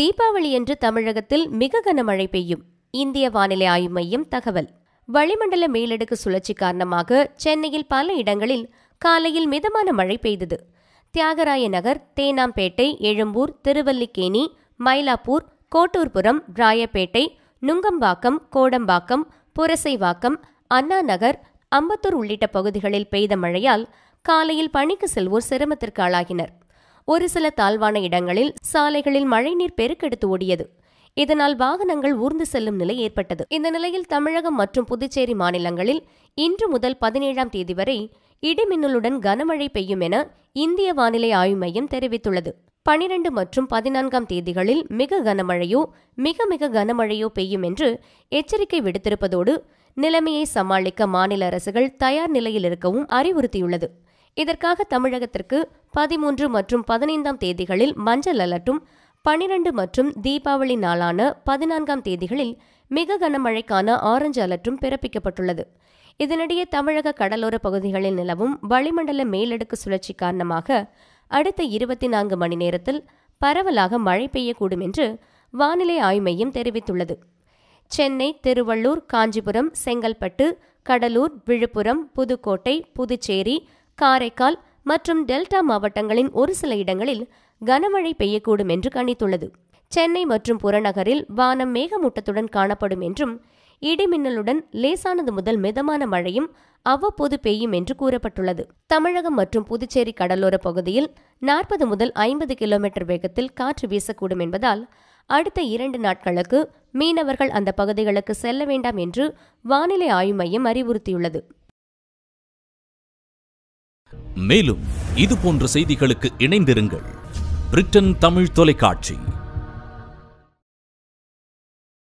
தீபாவளியன்று தமிழகத்தில் மிக கனமழை பெய்யும். இந்திய வானிலை ஆய்வு மையம் தகவல். வளிமண்டல மேலடுக்கு சுழற்சி காரணமாக சென்னையில் பல இடங்களில் காலையில் மிதமான மழை பெய்தது. தியாகராய நகர், தேனாம்பேட்டை, எழும்பூர், திருவல்லிக்கேணி, மயிலாப்பூர், கோட்டூர்புரம், ராயப்பேட்டை, நுங்கம்பாக்கம், கோடம்பாக்கம், புரசைவாக்கம், அண்ணா நகர், அம்பத்தூர் உள்ளிட்ட பகுதிகளில் பெய்த மழையால் காலையில் பணிக்கு செல்வோர் சிரமத்திற்கு ஆளாகினர். ஒரு சில தாழ்வான இடங்களில் சாலைகளில் மழைநீர் பெருக்கெடுத்து ஓடியது. இதனால் வாகனங்கள் ஊர்ந்து செல்லும் நிலை ஏற்பட்டது. இந்த நிலையில் தமிழகம் மற்றும் புதுச்சேரி மாநிலங்களில் இன்று முதல் 17ஆம் தேதி வரை இடிமின்னலுடன் கனமழை பெய்யும் என இந்திய வானிலை ஆய்வு மையம் தெரிவித்துள்ளது. 12 மற்றும் 14ஆம் தேதிகளில் மிக கனமழையோ மிக மிக கனமழையோ பெய்யும் என்று எச்சரிக்கை விடுத்திருப்பதோடு நிலைமையை சமாளிக்க மாநில அரசுகள் தயார் நிலையில் இருக்கவும் அறிவுறுத்தியுள்ளது. இதற்காக தமிழகத்திற்கு 13 மற்றும் 15ஆம் தேதிகளில் மஞ்சள் அலர்ட்டும், 12 மற்றும் தீபாவளி நாளான 14ஆம் தேதிகளில் மிக கனமழைக்கான ஆரஞ்சு அலர்ட்டும் பிறப்பிக்கப்பட்டுள்ளது. இதனிடையே தமிழக கடலோர பகுதிகளில் நிலவும் வளிமண்டல மேலடுக்கு சுழற்சி காரணமாக அடுத்த 24 மணி நேரத்தில் பரவலாக மழை பெய்யக்கூடும் என்று வானிலை ஆய்வு மையம் தெரிவித்துள்ளது. சென்னை, திருவள்ளூர், காஞ்சிபுரம், செங்கல்பட்டு, கடலூர், விழுப்புரம், புதுக்கோட்டை, புதுச்சேரி, காரைக்கால் மற்றும் டெல்டா மாவட்டங்களின் ஒரு சில இடங்களில் கனமழை பெய்யக்கூடும் என்று கணித்துள்ளது. சென்னை மற்றும் புறநகரில் வானம் மேகமூட்டத்துடன் காணப்படும் என்றும் இடிமின்னலுடன் லேசானது முதல் மிதமான மழையும் அவ்வப்போது பெய்யும் என்று கூறப்பட்டுள்ளது. தமிழகம் மற்றும் புதுச்சேரி கடலோர பகுதியில் 40 முதல் 50 கிலோமீட்டர் வேகத்தில் காற்று வீசக்கூடும் என்பதால் அடுத்த 2 நாட்களுக்கு மீனவர்கள் அந்த பகுதிகளுக்கு செல்ல வேண்டாம் என்று வானிலை ஆய்வு மையம் அறிவுறுத்தியுள்ளது. மேலும் இதுபோன்ற செய்திகளுக்கு இணைந்திருங்கள் பிரிட்டன் தமிழ் தொலைக்காட்சி.